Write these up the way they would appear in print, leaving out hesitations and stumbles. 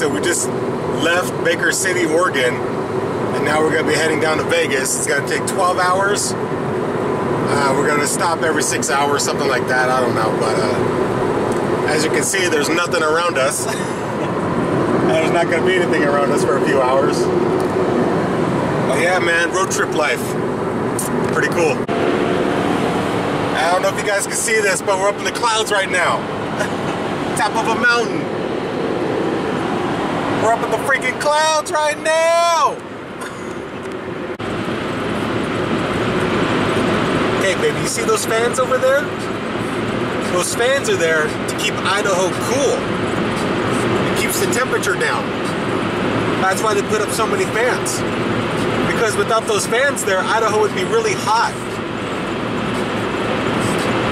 So we just left Baker City, Oregon, and now we're going to be heading down to Vegas. It's going to take 12 hours. We're going to stop every 6 hours, something like that. I don't know, but as you can see, there's nothing around us. And there's not going to be anything around us for a few hours. But yeah, man, road trip life. Pretty cool. I don't know if you guys can see this, but we're up in the clouds right now. Top of a mountain. We're up in the freaking clouds right now! Hey baby, you see those fans over there? Those fans are there to keep Idaho cool. It keeps the temperature down. That's why they put up so many fans. Because without those fans there, Idaho would be really hot.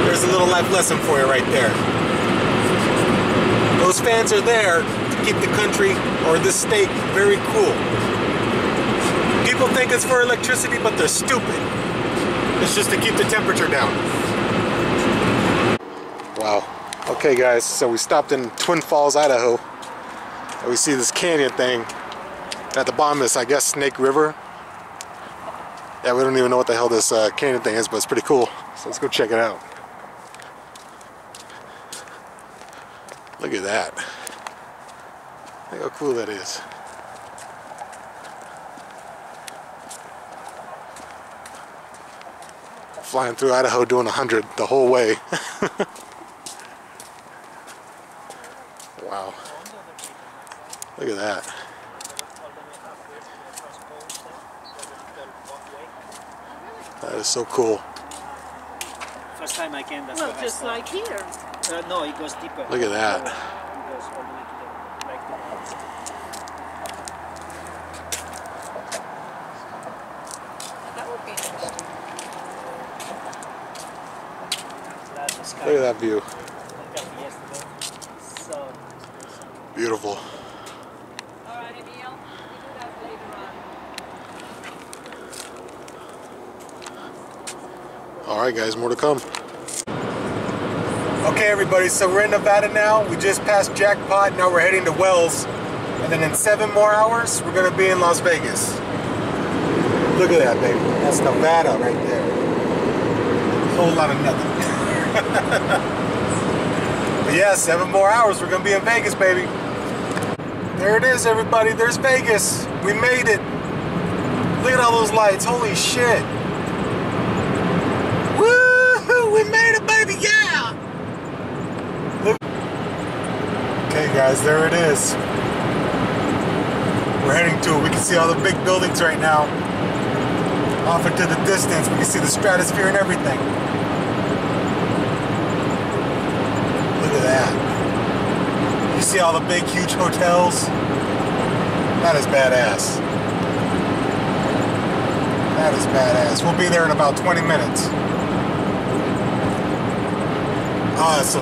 There's a little life lesson for you right there. Those fans are there to keep the country or this state very cool. People think it's for electricity, but they're stupid. It's just to keep the temperature down. Wow. Okay guys, so we stopped in Twin Falls, Idaho. And we see this canyon thing. At the bottom is, I guess, Snake River. Yeah, we don't even know what the hell this canyon thing is, but it's pretty cool. So let's go check it out. Look at that. Look how cool that is. Flying through Idaho doing 100 the whole way. Wow. Look at that. That is so cool. First time I came, that's well, just like here. No, it goes deeper. Look at that. It goes all the way to the like that. That would be interesting. Look at that view. Beautiful. Alright guys, more to come. Okay everybody, so we're in Nevada now. We just passed Jackpot, now we're heading to Wells. And then in 7 more hours, we're gonna be in Las Vegas. Look at that, baby. That's Nevada right there. A whole lot of nothing. But yeah, 7 more hours, we're gonna be in Vegas, baby. There it is, everybody. There's Vegas. We made it. Look at all those lights. Holy shit. We made it, baby, yeah! Look. Okay, guys, there it is. We're heading to it. We can see all the big buildings right now. Off into the distance, we can see the stratosphere and everything. Look at that. You see all the big, huge hotels? That is badass. That is badass. We'll be there in about 20 minutes. Awesome.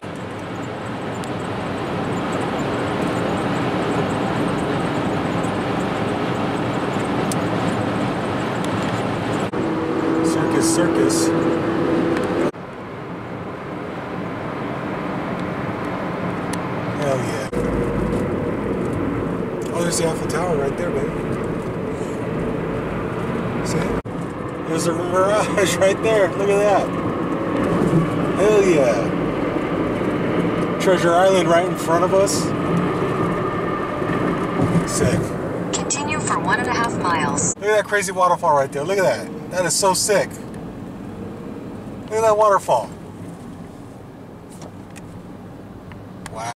Circus, circus. Hell yeah. Oh, there's the Eiffel Tower right there, baby. See? There's the Mirage right there. Look at that. Hell yeah. Treasure Island right in front of us. Sick. Continue for 1.5 miles. Look at that crazy waterfall right there. Look at that. That is so sick. Look at that waterfall.